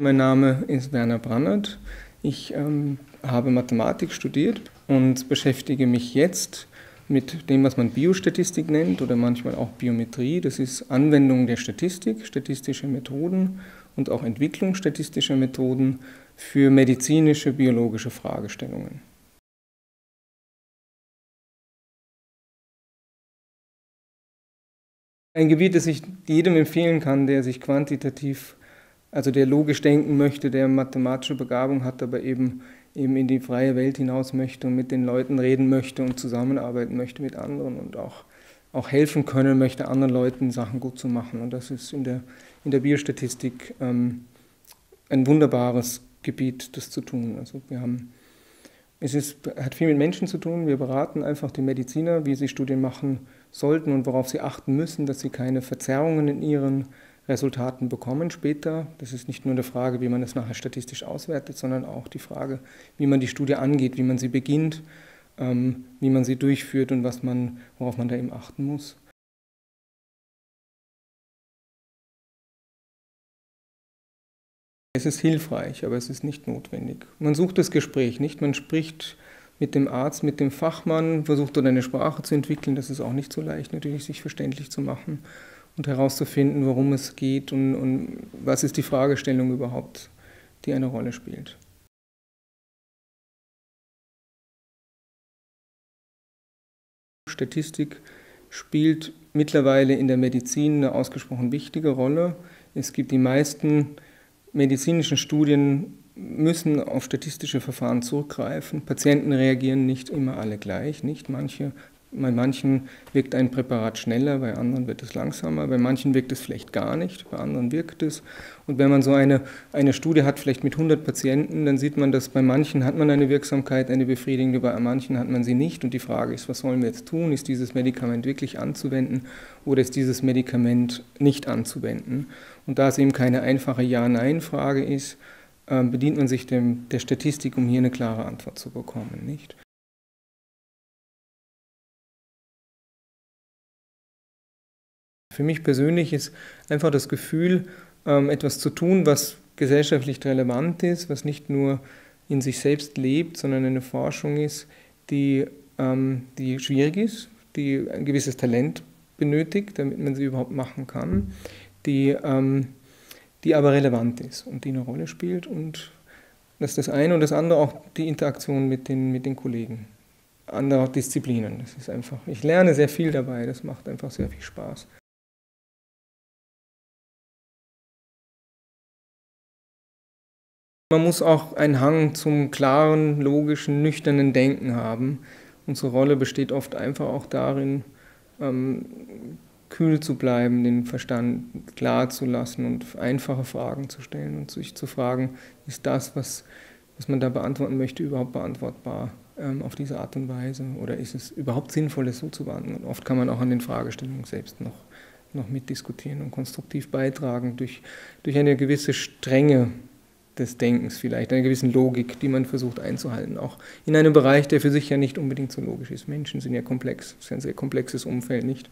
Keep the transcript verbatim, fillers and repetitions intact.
Mein Name ist Werner Brannath. Ich ähm, habe Mathematik studiert und beschäftige mich jetzt mit dem, was man Biostatistik nennt oder manchmal auch Biometrie. Das ist Anwendung der Statistik, statistische Methoden und auch Entwicklung statistischer Methoden für medizinische, biologische Fragestellungen. Ein Gebiet, das ich jedem empfehlen kann, der sich quantitativ, also der logisch denken möchte, der mathematische Begabung hat, aber eben, eben in die freie Welt hinaus möchte und mit den Leuten reden möchte und zusammenarbeiten möchte mit anderen und auch, auch helfen können möchte, anderen Leuten Sachen gut zu machen. Und das ist in der, in der Biostatistik ähm, ein wunderbares Gebiet, das zu tun. Also wir haben, es ist, hat viel mit Menschen zu tun. Wir beraten einfach die Mediziner, wie sie Studien machen sollten und worauf sie achten müssen, dass sie keine Verzerrungen in ihren Resultaten bekommen später. Das ist nicht nur eine Frage, wie man das nachher statistisch auswertet, sondern auch die Frage, wie man die Studie angeht, wie man sie beginnt, ähm, wie man sie durchführt und was man, worauf man da eben achten muss. Es ist hilfreich, aber es ist nicht notwendig. Man sucht das Gespräch nicht, man spricht mit dem Arzt, mit dem Fachmann, versucht dort eine Sprache zu entwickeln. Das ist auch nicht so leicht, natürlich sich verständlich zu machen und herauszufinden, worum es geht und, und was ist die Fragestellung überhaupt, die eine Rolle spielt. Statistik spielt mittlerweile in der Medizin eine ausgesprochen wichtige Rolle. Es gibt die meisten medizinischen Studien, müssen auf statistische Verfahren zurückgreifen. Patienten reagieren nicht immer alle gleich, nicht manche. Bei manchen wirkt ein Präparat schneller, bei anderen wird es langsamer, bei manchen wirkt es vielleicht gar nicht, bei anderen wirkt es. Und wenn man so eine, eine Studie hat, vielleicht mit hundert Patienten, dann sieht man, dass bei manchen hat man eine Wirksamkeit, eine befriedigende, bei manchen hat man sie nicht. Und die Frage ist, was sollen wir jetzt tun? Ist dieses Medikament wirklich anzuwenden oder ist dieses Medikament nicht anzuwenden? Und da es eben keine einfache Ja-Nein-Frage ist, bedient man sich dem, der Statistik, um hier eine klare Antwort zu bekommen, nicht? Für mich persönlich ist einfach das Gefühl, etwas zu tun, was gesellschaftlich relevant ist, was nicht nur in sich selbst lebt, sondern eine Forschung ist, die, die schwierig ist, die ein gewisses Talent benötigt, damit man sie überhaupt machen kann, die, die aber relevant ist und die eine Rolle spielt. Und das ist das eine und das andere auch die Interaktion mit den, mit den Kollegen anderer Disziplinen. Das ist einfach, ich lerne sehr viel dabei, das macht einfach sehr viel Spaß. Man muss auch einen Hang zum klaren, logischen, nüchternen Denken haben. Unsere Rolle besteht oft einfach auch darin, ähm, kühl zu bleiben, den Verstand klar zu lassen und einfache Fragen zu stellen und sich zu fragen, ist das, was, was man da beantworten möchte, überhaupt beantwortbar ähm, auf diese Art und Weise? Oder ist es überhaupt sinnvoll, das so zu beantworten? Oft kann man auch an den Fragestellungen selbst noch, noch mitdiskutieren und konstruktiv beitragen durch, durch eine gewisse Strenge des Denkens vielleicht, einer gewissen Logik, die man versucht einzuhalten, auch in einem Bereich, der für sich ja nicht unbedingt so logisch ist. Menschen sind ja komplex, es ist ja ein sehr komplexes Umfeld, nicht?